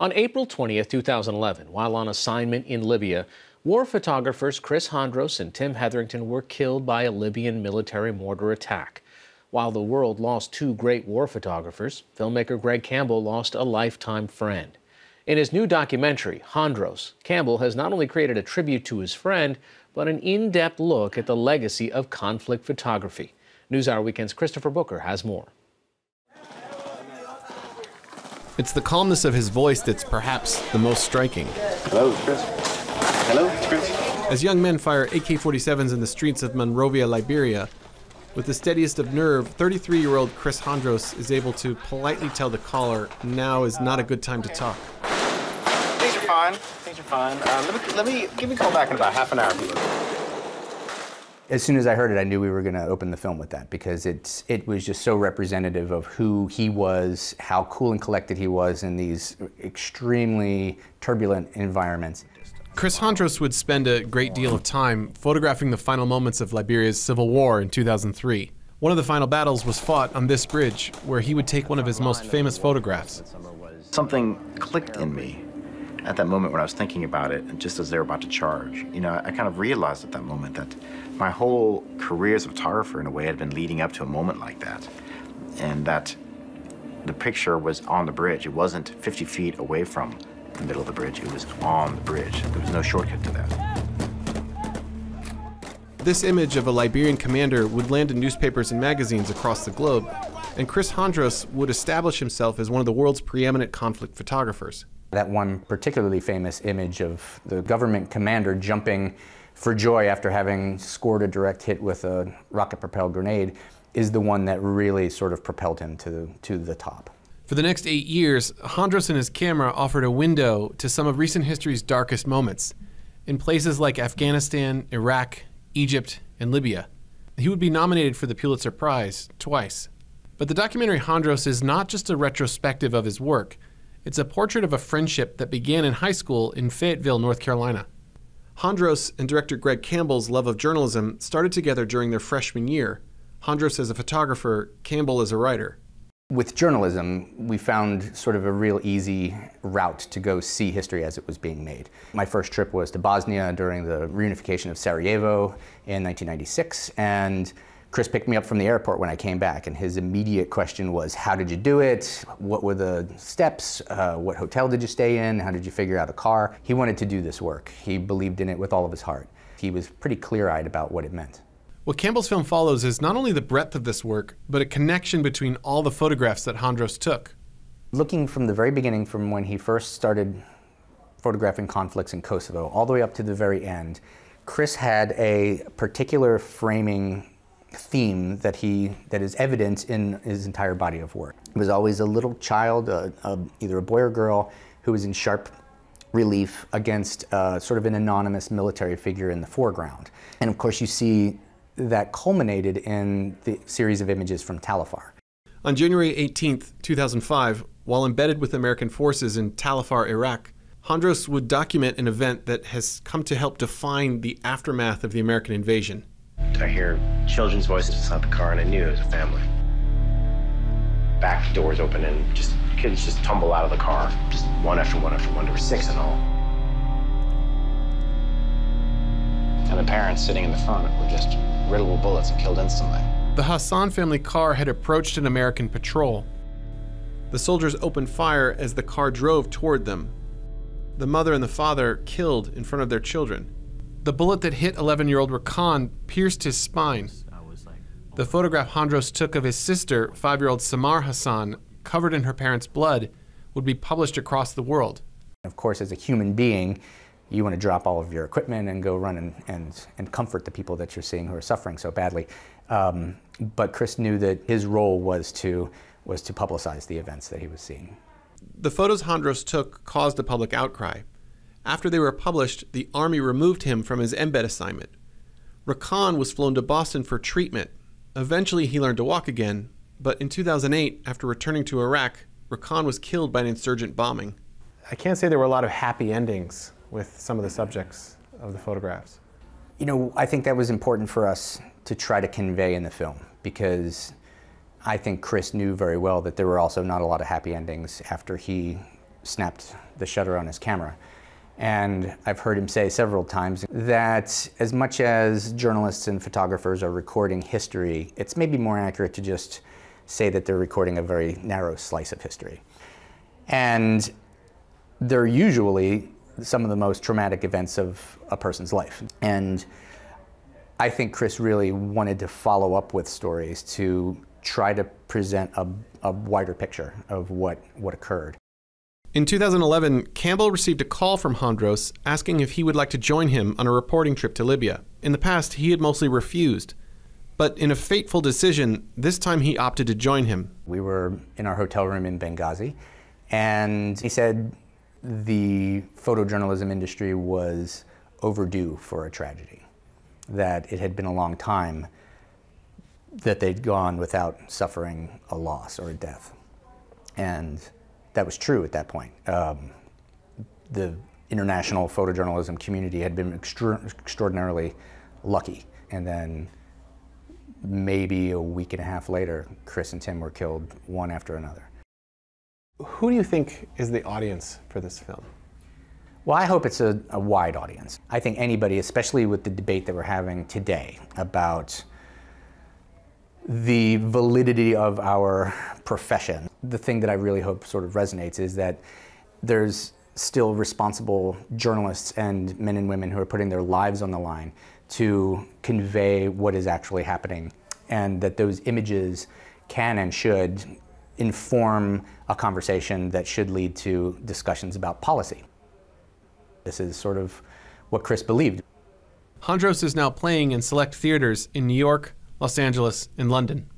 On April 20, 2011, while on assignment in Libya, war photographers Chris Hondros and Tim Hetherington were killed by a Libyan military mortar attack. While the world lost two great war photographers, filmmaker Greg Campbell lost a lifetime friend. In his new documentary, Hondros, Campbell has not only created a tribute to his friend, but an in-depth look at the legacy of conflict photography. NewsHour Weekend's Christopher Booker has more. It's the calmness of his voice that's perhaps the most striking. Hello, Chris. Hello, Chris. As young men fire AK-47s in the streets of Monrovia, Liberia, with the steadiest of nerve, 33-year-old Chris Hondros is able to politely tell the caller, now is not a good time to talk. Things are fine. Things are fine. Give me a call back in about half an hour. As soon as I heard it, I knew we were going to open the film with that because it was just so representative of who he was, how cool and collected he was in these extremely turbulent environments. Chris Hondros would spend a great deal of time photographing the final moments of Liberia's civil war in 2003. One of the final battles was fought on this bridge, where he would take one of his most famous photographs. Something clicked in me at that moment when I was thinking about it, and just as they were about to charge. You know, I kind of realized at that moment that my whole career as a photographer, in a way, had been leading up to a moment like that, and that the picture was on the bridge. It wasn't 50 feet away from the middle of the bridge. It was on the bridge. There was no shortcut to that. This image of a Liberian commander would land in newspapers and magazines across the globe, and Chris Hondros would establish himself as one of the world's preeminent conflict photographers. That one particularly famous image of the government commander jumping for joy after having scored a direct hit with a rocket-propelled grenade is the one that really sort of propelled him to the top. For the next 8 years, Hondros and his camera offered a window to some of recent history's darkest moments in places like Afghanistan, Iraq, Egypt, and Libya. He would be nominated for the Pulitzer Prize twice. But the documentary Hondros is not just a retrospective of his work. It's a portrait of a friendship that began in high school in Fayetteville, North Carolina. Hondros and director Greg Campbell's love of journalism started together during their freshman year. Hondros as a photographer, Campbell as a writer. With journalism, we found sort of a real easy route to go see history as it was being made. My first trip was to Bosnia during the reunification of Sarajevo in 1996, and Chris picked me up from the airport when I came back, and his immediate question was, how did you do it? What were the steps? What hotel did you stay in? How did you figure out a car? He wanted to do this work. He believed in it with all of his heart. He was pretty clear-eyed about what it meant. What Campbell's film follows is not only the breadth of this work, but a connection between all the photographs that Hondros took. Looking from the very beginning, from when he first started photographing conflicts in Kosovo, all the way up to the very end, Chris had a particular framing theme that is evident in his entire body of work. It was always a little child, either a boy or girl, who was in sharp relief against sort of an anonymous military figure in the foreground. And of course you see that culminated in the series of images from Tal Afar. On January 18, 2005, while embedded with American forces in Tal Afar, Iraq, Hondros would document an event that has come to help define the aftermath of the American invasion. I hear children's voices inside the car, and I knew it was a family. Back doors open, and just kids just tumble out of the car, just one after one after one. There were six in all. And the parents sitting in the front were just riddled with bullets and killed instantly. The Hassan family car had approached an American patrol. The soldiers opened fire as the car drove toward them. The mother and the father killed in front of their children. The bullet that hit 11-year-old Rakan pierced his spine. The photograph Hondros took of his sister, 5-year-old Samar Hassan, covered in her parents' blood, would be published across the world. Of course, as a human being, you want to drop all of your equipment and go run and comfort the people that you're seeing who are suffering so badly. But Chris knew that his role was to publicize the events that he was seeing. The photos Hondros took caused a public outcry. After they were published, the Army removed him from his embed assignment. Rakan was flown to Boston for treatment. Eventually, he learned to walk again, but in 2008, after returning to Iraq, Rakan was killed by an insurgent bombing. I can't say there were a lot of happy endings with some of the subjects of the photographs. You know, I think that was important for us to try to convey in the film, because I think Chris knew very well that there were also not a lot of happy endings after he snapped the shutter on his camera. And I've heard him say several times that as much as journalists and photographers are recording history, it's maybe more accurate to just say that they're recording a very narrow slice of history. And they're usually some of the most traumatic events of a person's life. And I think Chris really wanted to follow up with stories to try to present a wider picture of what occurred. In 2011, Campbell received a call from Hondros asking if he would like to join him on a reporting trip to Libya. In the past, he had mostly refused. But in a fateful decision, this time he opted to join him. We were in our hotel room in Benghazi, and he said the photojournalism industry was overdue for a tragedy, that it had been a long time that they'd gone without suffering a loss or a death. And that was true at that point. The international photojournalism community had been extraordinarily lucky. And then maybe a week and a half later, Chris and Tim were killed one after another. Who do you think is the audience for this film? Well, I hope it's a wide audience. I think anybody, especially with the debate that we're having today about the validity of our profession. The thing that I really hope sort of resonates is that there's still responsible journalists and men and women who are putting their lives on the line to convey what is actually happening, and that those images can and should inform a conversation that should lead to discussions about policy. This is sort of what Chris believed. Hondros is now playing in select theaters in New York, Los Angeles, and London.